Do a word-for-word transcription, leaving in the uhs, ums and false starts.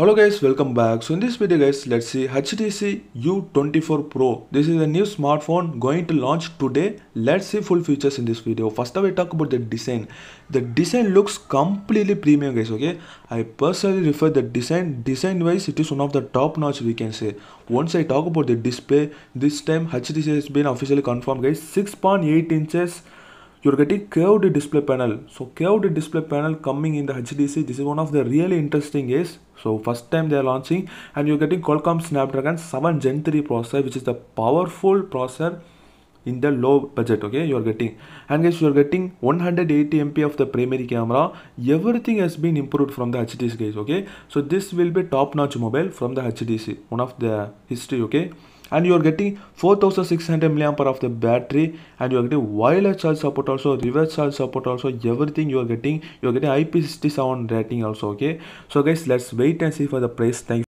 Hello guys, welcome back. So in this video guys, let's see H T C U twenty-four Pro. This is a new smartphone going to launch today. Let's see full features in this video. First of all, we talk about the design. The design looks completely premium guys, okay. I personally refer the design. Design wise, it is one of the top notch we can say. Once I talk about the display, this time H T C has been officially confirmed guys. six point eight inches. You're getting curved display panel. So curved display panel coming in the H T C. This is one of the really interesting guys. So first time they are launching, and you're getting Qualcomm Snapdragon seven gen three processor, which is the powerful processor in the low budget, okay, you are getting. And guys, you are getting one hundred eighty megapixel of the primary camera. Everything has been improved from the H T C guys, okay. So this will be top-notch mobile from the H T C, one of the history, okay. And you are getting four thousand six hundred milliamp hour of the battery, and you are getting wireless charge support also, reverse charge support also, everything you are getting. You are getting I P six seven rating also, okay. So guys, let's wait and see for the price. Thanks.